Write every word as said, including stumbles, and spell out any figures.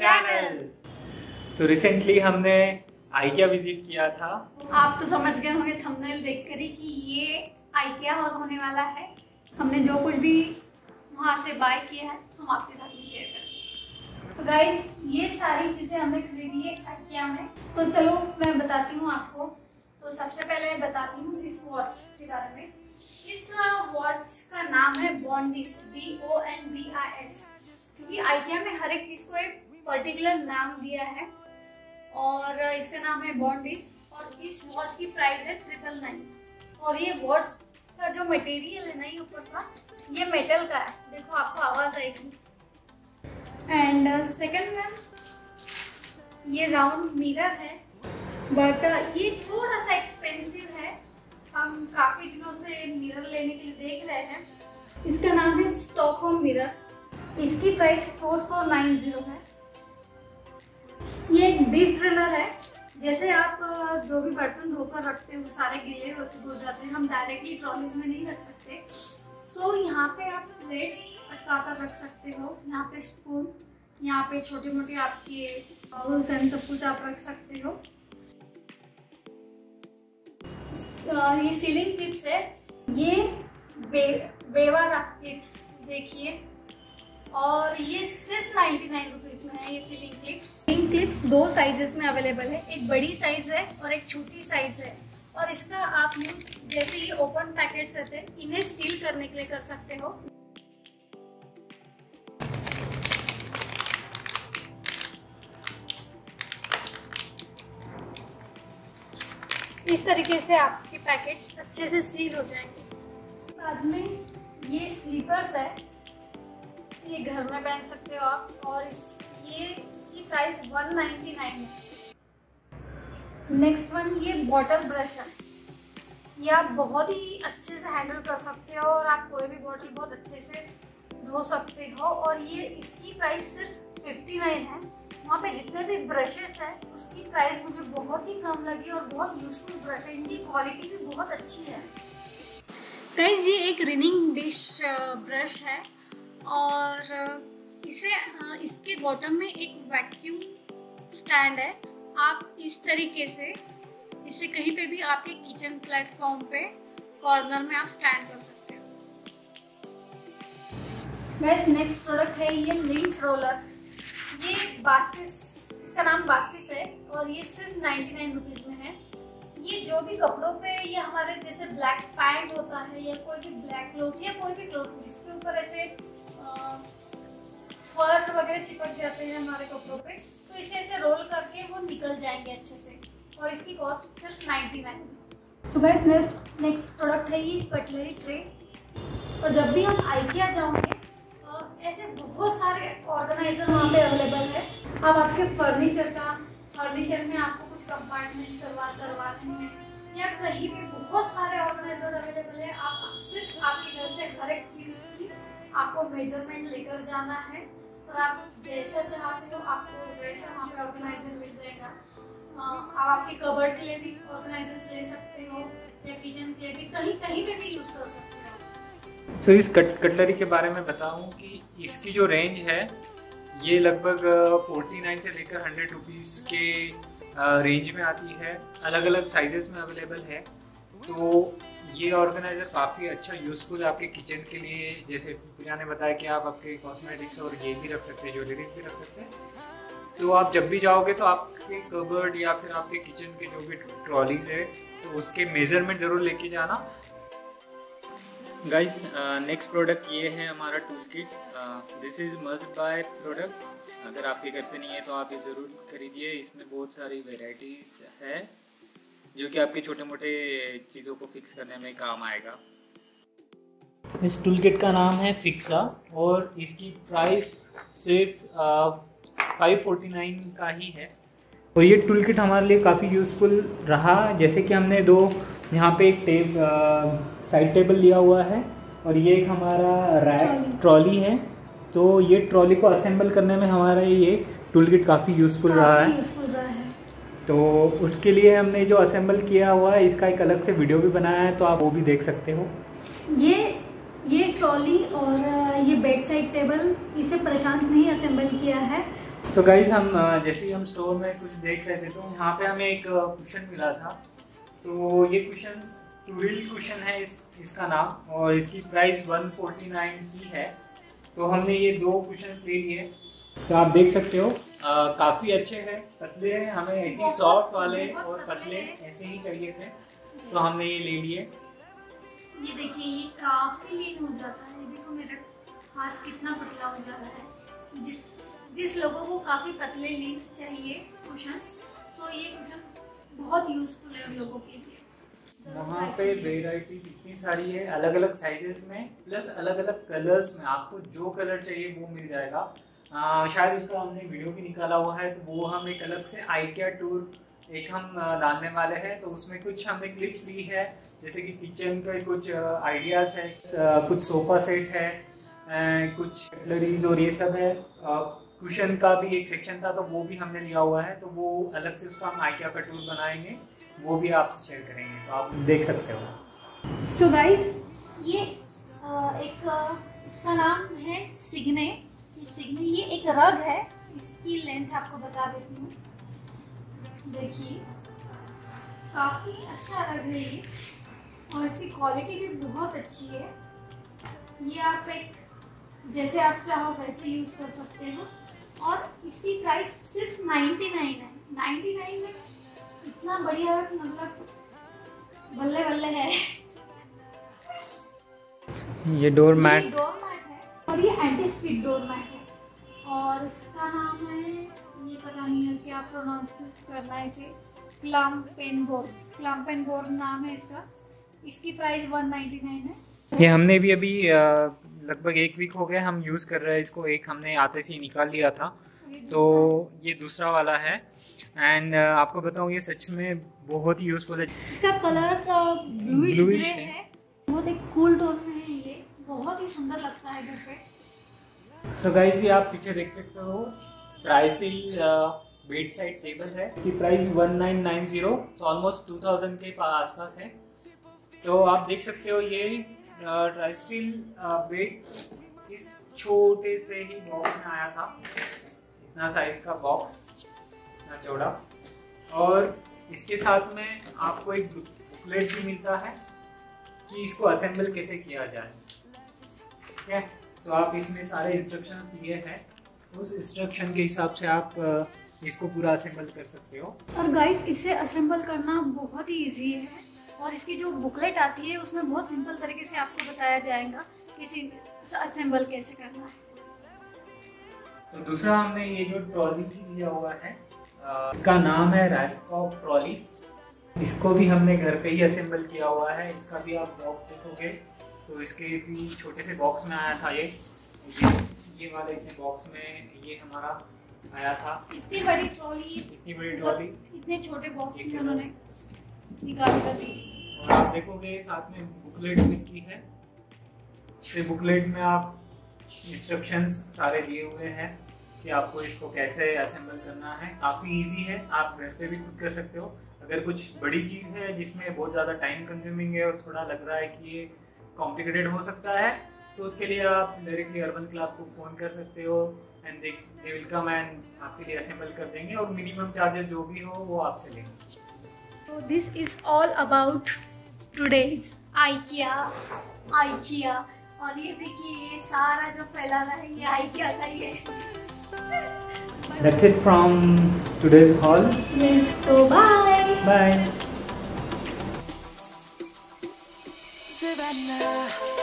Channel. so, recently हमने IKEA visit किया था। आप तो समझ गए होंगे थंबनेल देखकर ही कि ये आइकिया हॉल होने वाला है। हमने जो कुछ भी वहाँ से बाय किया है हम आपके साथ भी शेयर करेंगे। so गाइस, ये सारी चीज़ें हमने खरीदी है आइकिया में, तो चलो मैं बताती हूँ आपको। तो सबसे पहले बताती हूँ इस वॉच के बारे में। इस वॉच का नाम है Bondis, B O N B I S, क्योंकि आइकिया में हर एक चीज़ को एक पर्टिकुलर नाम दिया है और इसका नाम है बॉन्डिस। और इस वॉच की प्राइस है ट्रिपल नाइन। और ये वॉच का जो मटेरियल है ना, ये ऊपर का ये मेटल का है, देखो आपको आवाज़ आएगी। एंड सेकंड मैम, ये राउंड मिरर है, बट ये थोड़ा सा एक्सपेंसिव है। हम काफ़ी दिनों से मिरर लेने के लिए देख रहे हैं। इसका नाम है स्टॉकहोम मिरर। इसकी price four four nine zero है। ये एक डिश ड्रिलर है, जैसे आप जो भी बर्तन धोकर रखते हो सारे गीले होते हो जाते हैं। हम डायरेक्टली ट्रॉलीज में नहीं रख सकते, सो यहाँ पे आप प्लेट्स अटकाकर रख सकते हो। यहाँ पे स्पून, यहाँ पे छोटे मोटे आपके बाउल्स एंड सब कुछ आप रख सकते हो। ये सीलिंग क्लिप्स है, ये बे, बेवारा क्लिप्स देखिए। और ये सिर्फ नाइन्टी नाइन रुपीज में है ये सीलिंग क्लिप्स। सीलिंग क्लिप्स दो साइजेस में अवेलेबल है, एक बड़ी साइज है और एक छोटी साइज है। और इसका आप यूज, जैसे ये ओपन पैकेट्स होते हैं, इन्हें सील करने के लिए कर सकते हो। इस तरीके से आपके पैकेट अच्छे से सील हो जाएंगे। बाद में ये स्लीपर्स है, ये घर में पहन सकते हो आप। और इस ये इसकी प्राइस वन नाइन्टी नाइन है। नेक्स्ट वन, ये बॉटल ब्रश है। ये आप बहुत ही अच्छे से हैंडल कर सकते हो और आप कोई भी बॉटल बहुत अच्छे से धो सकते हो। और ये इसकी प्राइस सिर्फ फिफ्टी नाइन है। वहाँ पे जितने भी ब्रशेस हैं उसकी प्राइस मुझे बहुत ही कम लगी और बहुत यूजफुल ब्रश है। इनकी क्वालिटी भी बहुत अच्छी है। गाइस, ये एक रिनिंग डिश ब्रश है और इसे इसके बॉटम में एक वैक्यूम स्टैंड है। आप इस तरीके से इसे कहीं पे भी आपके किचन प्लेटफॉर्म पे कॉर्नर में आप स्टैंड कर सकते हो। गाइस, नेक्स्ट प्रोडक्ट है ये लिंट रोलर। ये बास्टिस, इसका नाम बास्टिस है और ये सिर्फ नाइन्टी नाइन रुपीज़ में है। ये जो भी कपड़ों पे, ये हमारे जैसे ब्लैक पैंट होता है या कोई भी ब्लैक क्लोथ या कोई भी क्लोथ जिसके ऊपर ऐसे फर वगैरह चिपक जाते हैं हमारे कपड़ों पे, तो इसे ऐसे रोल करके वो निकल जाएंगे अच्छे से। और इसकी कॉस्ट सिर्फ ninety nine. So guys, next next product है ये कटलरी ट्रे। और जब भी हम आइकिया जाओगे, ऐसे बहुत सारे ऑर्गेनाइजर वहाँ पे अवेलेबल है। आप आपके फर्नीचर का फर्नीचर में आपको कुछ कंपार्टमेंट करवा करवाते हैं या कहीं भी, बहुत सारे ऑर्गेनाइजर अवेलेबल है। आप सिर्फ आपके घर से हर एक चीज़ की आपको मेजरमेंट लेकर जाना है और आप जैसा चाहते हो आपको वैसा वहाँ पे ऑर्गेनाइजर मिल जाएगा। आप आपके कबर्ड के लिए भी ऑर्गेनाइजर ले सकते हो या किचन के लिए भी, कहीं कहीं पे भी यूज़ कर सकते हो। सो so, इस कट कटलरी के बारे में बताऊं कि इसकी जो रेंज है ये लगभग फोर्टी नाइन से लेकर हंड्रेड रुपीज़ के रेंज में आती है। अलग अलग साइजेस में अवेलेबल है। तो ये ऑर्गेनाइज़र काफ़ी अच्छा यूज़फुल है आपके किचन के लिए। जैसे पूजा ने बताया कि आप आपके कॉस्मेटिक्स और ये भी रख सकते हैं, ज्वेलरीज भी रख सकते हैं। तो आप जब भी जाओगे तो आपके कबर्ड या फिर आपके किचन के जो भी ट्रॉलीज है तो उसके मेजरमेंट ज़रूर लेके जाना। गाइज, नेक्स्ट प्रोडक्ट ये है हमारा tool kit. This is must buy product. अगर आपके घर पे नहीं है तो आप ये ज़रूर खरीदिए। इसमें बहुत सारी वेराइटीज़ है जो कि आपके छोटे मोटे चीज़ों को फिक्स करने में काम आएगा। इस टूल किट का नाम है फिक्सा और इसकी प्राइस सिर्फ फाइव फोर्टी नाइन का ही है। और ये टूल किट हमारे लिए काफ़ी यूज़फुल रहा। जैसे कि हमने दो यहाँ पे एक टेब आ, साइड टेबल लिया हुआ है और ये एक हमारा रैक ट्रॉली है। तो ये ट्रॉली को असेंबल करने में हमारा ये टूल किट काफ़ी यूज़फुल रहा है। तो उसके लिए हमने जो असेंबल किया हुआ है इसका एक अलग से वीडियो भी बनाया है, तो आप वो भी देख सकते हो। ये ये ट्रॉली और ये बेड साइड टेबल, इसे प्रशांत ने ही असेंबल किया है। तो गाइस हम जैसे ही हम स्टोर में कुछ देख रहे थे तो यहाँ पे हमें एक कुशन मिला था। तो ये कुशन टूरिल कुशन है इस इसका नाम, और इसकी प्राइस वन फोर्टी नाइन की है। तो हमने ये दो कुशन ले लिए। तो आप देख सकते हो काफ़ी अच्छे हैं, पतले हैं। हमें ऐसे सॉफ्ट वाले और पतले ऐसे ही चाहिए थे तो हमने ये ले लिए। ये देखिए ये काफी लीन हो जाता है। देखो मेरा हाथ कितना पतला हो जा रहा है। जिस जिस लोगों को काफी पतले लीन चाहिए कुशन्स, तो ये कुशन बहुत यूजफुल है उन लोगों के लिए। वहाँ पे वेराइटीज इतनी सारी है अलग अलग साइजेस में, प्लस अलग अलग कलर्स में। आपको जो कलर चाहिए वो मिल जाएगा। आ, शायद उसका हमने वीडियो भी निकाला हुआ है, तो वो हम एक अलग से आइकिया टूर एक हम डालने वाले हैं। तो उसमें कुछ हमने क्लिप्स ली है, जैसे कि किचन के कुछ आइडियाज़ है, कुछ सोफ़ा सेट है, कुछ कटलरीज और ये सब है। कुशन का भी एक सेक्शन था तो वो भी हमने लिया हुआ है। तो वो अलग से उसका हम आइकिया का टूर बनाएंगे, वो भी आपसे शेयर करेंगे, तो आप देख सकते हो। सो गाइस ये एक इसका नाम है सिग्ने। सिग्ने ये एक रग है। इसकी लेंथ आपको बता देती हूँ। देखिए काफ़ी अच्छा रग है ये, और इसकी क्वालिटी भी बहुत अच्छी है। ये आप एक जैसे आप चाहो वैसे यूज़ कर सकते हो, और इसकी प्राइस सिर्फ नाइन्टी नाइन है। नाइन्टी नाइन में इतना बढ़िया रग, मतलब बल्ले बल्ले है। ये डोर मैट डोर मैट है, और ये एंटी स्किड डोर मैट है, और इसका नाम है, ये पता नहीं है क्या प्रोनाउंस करना है इसे, क्लम्पेनबोर्ड क्लम्पेनबोर्ड नाम है इसका। इसकी प्राइस वन नाइन्टी नाइन है। ये हमने भी अभी लगभग एक वीक हो गया हम यूज़ कर रहे हैं इसको। एक हमने आते से ही निकाल लिया था, तो ये दूसरा वाला है। एंड आपको बताऊँ ये सच में बहुत ही यूजफुल है। इसका कलर ब्लूइश ग्रे है, बहुत एक कूल टोन में है। ये बहुत ही सुंदर लगता है घर पे। तो गाइस ये आप पीछे देख सकते हो ट्राइसिल बेड साइड टेबल है। इसकी price one nine nine zero, तो ऑलमोस्ट टू थाउजेंड के आसपास है। तो आप देख सकते हो ये ट्राइसिल बेड इस छोटे से ही बॉक्स में आया था। इतना साइज का बॉक्स, इतना चौड़ा, और इसके साथ में आपको एक बुकलेट भी मिलता है कि इसको असेंबल कैसे किया जाए, ठीक है। तो आप इसमें सारे इंस्ट्रक्शंस दिए हैं, उस इंस्ट्रक्शन के हिसाब से आप इसको पूरा असेंबल कर सकते हो। और गाइस इसे असेंबल करना बहुत ही इजी है, और इसकी जो बुकलेट आती है उसमें बहुत सिंपल तरीके से आपको बताया जाएगा कि इसे असेंबल कैसे करना है। तो दूसरा हमने ये जो ट्रॉली लिया हुआ है, इसका नाम है राइस्कॉग ट्रॉली। इसको भी हमने घर पे ही असेंबल किया हुआ है। इसका भी आप बॉक्स देखोगे तो इसके भी छोटे से बॉक्स में आया था। ये ये, ये वाले इतने बॉक्स में ये हमारा आया था। इतनी बड़ी ट्रॉली, इतनी बड़ी ट्रॉली, इतने छोटे बॉक्स में उन्होंने निकाल कर दी। और आप देखोगे साथ में बुकलेट मिलती है। तो बुकलेट में आप इंस्ट्रक्शंस सारे दिए हुए हैं कि आपको इसको कैसे असेंबल करना है। काफ़ी ईजी है, आप घर से भी खुद कर सकते हो। अगर कुछ बड़ी चीज़ है जिसमें बहुत ज़्यादा टाइम कंज्यूमिंग है और थोड़ा लग रहा है कि ये कॉम्प्लिकेटेड हो सकता है, तो उसके लिए आप डायरेक्टली अर्बन क्लब को फ़ोन कर सकते हो, and they will come and आपके लिए असेंबल कर देंगे, और मिनिमम चार्जेस जो भी हो वो आपसे लेंगे। तो this is all about today's IKEA IKEA और ये देखिए ये सारा जो फैला रहा है ये आइकिया का ही है। That's it from today's hall. तो बाय बाय। Savannah